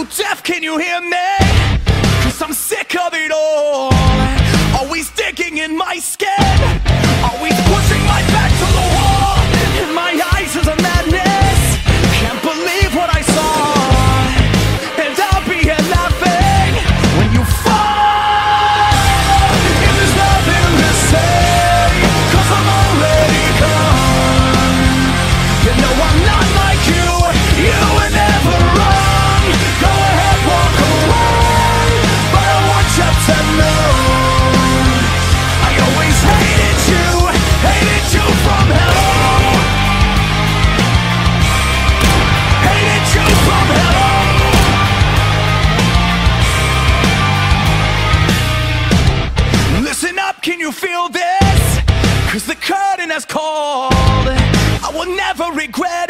you deaf? Can you hear me? Cause I'm sick of it all. Always digging in my skin, always pushing my back to the wall. In my eyes is a madness, can't believe what I saw. And I'll be here laughing when you fall. And there's nothing to say, cause I'm already gone. You know I'm not like you, you were never wrong. Go ahead, walk away, but I want you to know I always hated you from hell. Hated you from hell. Listen up, can you feel this? Cause the curtain has called. I will never regret it.